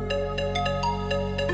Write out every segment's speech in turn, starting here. Just run away with my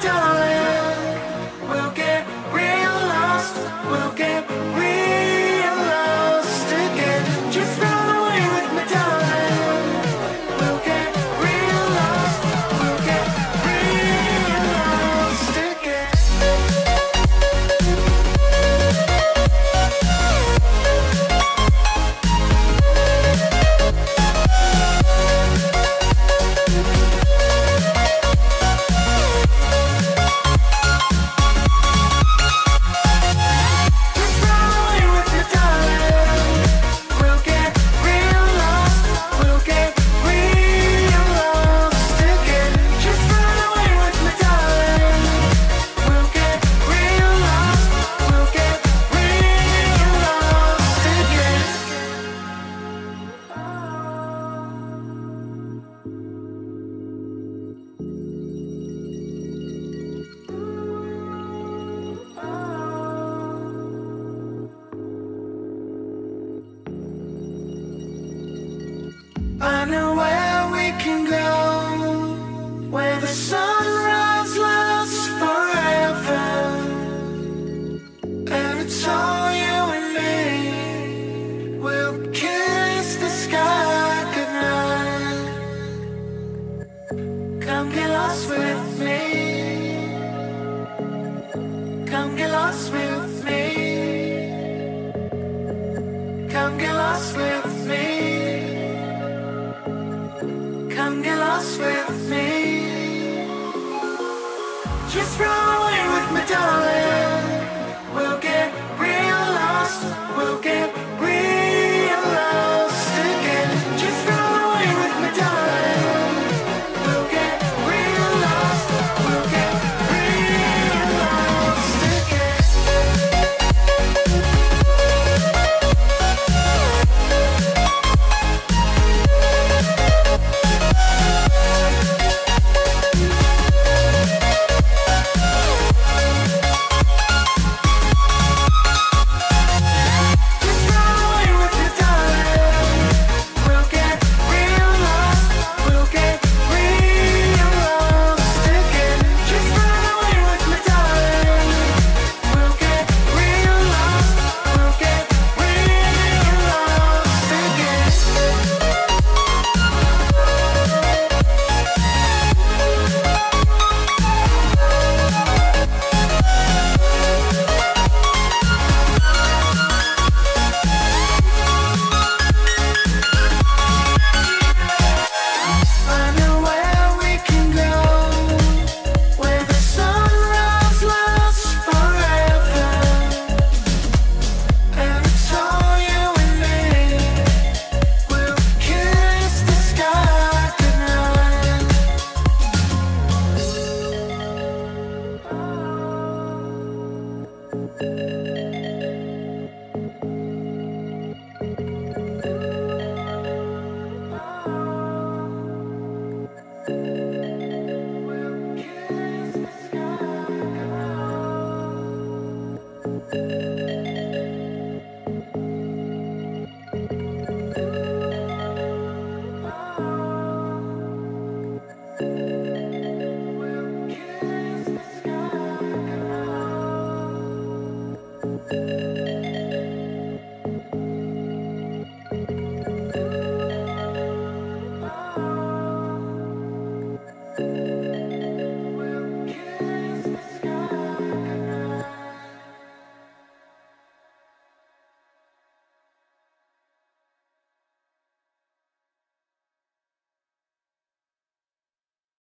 darling. We'll get real lost. We'll get real lost again. Just run away with my darling. We'll get real lost. We'll get real lost again. I know where we can go, where the sunrise lasts forever, and it's all you and me. We'll kiss the sky goodnight. Come get lost with me. Come get lost with me. Come get lost with me. Come get lost with me. Just run away with me, darling. We'll get real lost. We'll get real lost again. Just run away with me, darling. We'll get real lost. We'll get real lost again.